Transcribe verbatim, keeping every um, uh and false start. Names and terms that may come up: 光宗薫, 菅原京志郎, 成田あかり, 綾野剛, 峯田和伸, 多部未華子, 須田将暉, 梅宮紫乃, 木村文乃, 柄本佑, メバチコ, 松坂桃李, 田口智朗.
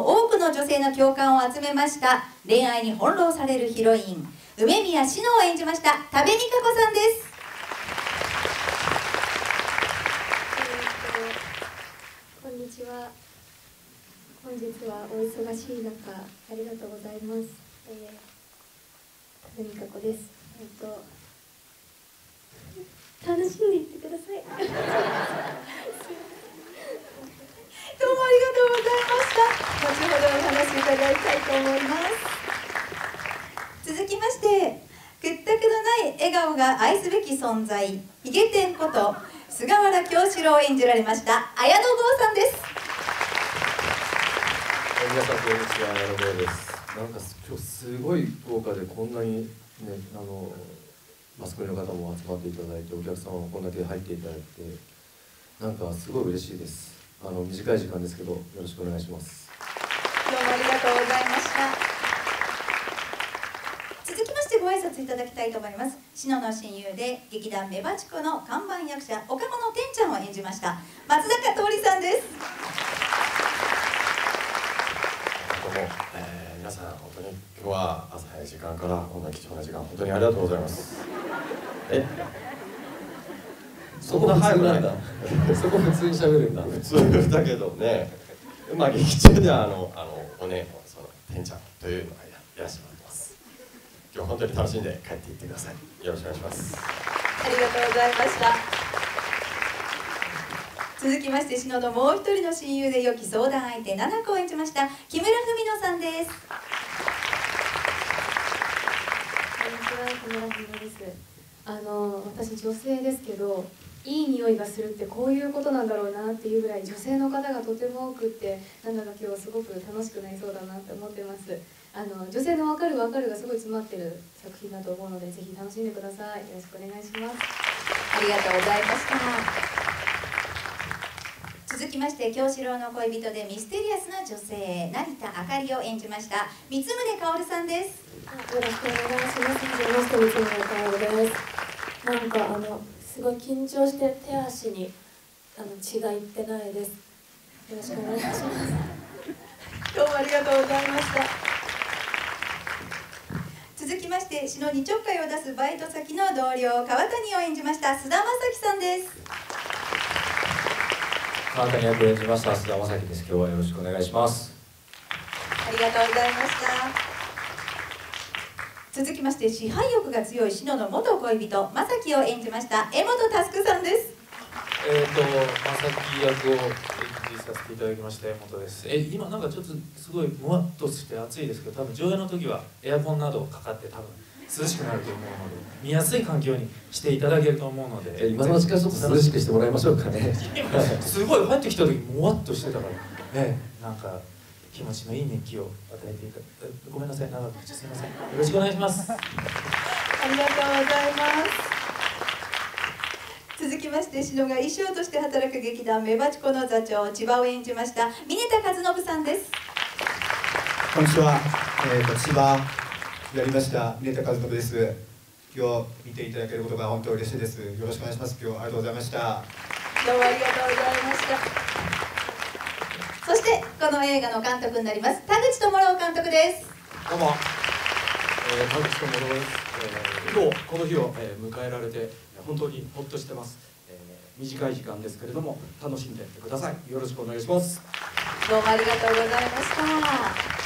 も多くの女性の共感を集めました。恋愛に翻弄されるヒロイン梅宮紫乃を演じました多部未華子さんです。こんにちは。本日はお忙しい中ありがとうございます。えー、多部未華子です。えっと楽しんでいってください。どうもありがとうございました。後ほどお話し伺いたいと思います。続きまして、屈託のない笑顔が愛すべき存在、ひげ天こと菅原京志郎を演じられました綾野剛さんです。皆さんこんにちは、綾野剛です。なんか今日すごい豪華でこんなにね、あの。マスコミの方も集まっていただいて、お客様もこんだけ入っていただいて、なんかすごい嬉しいです。あの短い時間ですけど、よろしくお願いします。どうもありがとうございました。続きましてご挨拶いただきたいと思います。紫乃の親友で劇団メバチコの看板役者、おかごのてんちゃんを演じました松坂桃李さんです。どうも、えー、皆さん本当に今日は朝早い時間からこんな貴重な時間、本当にありがとうございます。え、そこが早くないんだ。そこ普通にしゃべるんだ。普通だけどね。まあ劇中ではあのあのお姉のそのてんちゃんというのがいらっしゃいます。今日本当に楽しんで帰っていってください。よろしくお願いします。ありがとうございました。続きまして紫乃のもう一人の親友で良き相談相手菜々子を演じました木村文乃さんです。こんにちは、木村文乃です。あの私女性ですけど、いい匂いがするってこういうことなんだろうなっていうぐらい女性の方がとても多くって、なんだか今日すごく楽しくなりそうだなって思ってます。あの女性の「分かる分かる」がすごい詰まってる作品だと思うので、ぜひ楽しんでください。よろしくお願いします。ありがとうございました。続きまして京志郎の恋人でミステリアスな女性、成田あかりを演じました光宗薫さんです。よろしくお願いします。はじめまして、光宗薫です。なんかあのすごい緊張して手足にあの血がいってないです。よろしくお願いします。どうもありがとうございました。続きまして紫乃にちょっかいを出すバイト先の同僚川谷を演じました須田将暉さんです。川谷役を演じました須田将暉です。今日はよろしくお願いします。ありがとうございました。続きまして支配欲が強い紫乃の元恋人正樹を演じました柄本佑さんです。えっと正樹役を演じさせていただきました柄本です。え今なんかちょっとすごいムワッとして暑いですけど、多分上映の時はエアコンなどかかって多分涼しくなると思うので、見やすい環境にしていただけると思うので、今の時間ちょっと涼しくしてもらいましょうかね。すごい入ってきた時もわっとしてたからね、なんか気持ちのいい熱気を与えていただき、ごめんなさい、長くすみません。よろしくお願いします。ありがとうございます。続きまして、紫乃が衣装として働く劇団メバチコの座長、千葉を演じました峯田和伸さんです。こんにちは。えっと千葉やりました峯田和伸です。今日見ていただけることが本当に嬉しいです。よろしくお願いします。今日はありがとうございました。どうもありがとうございました。そしてこの映画の監督になります田口智朗監督です。どうも、えー、田口智朗です。えー、今日この日を、えー、迎えられて本当にホッとしてます、えー。短い時間ですけれども楽しんでいってください。よろしくお願いします。どうもありがとうございました。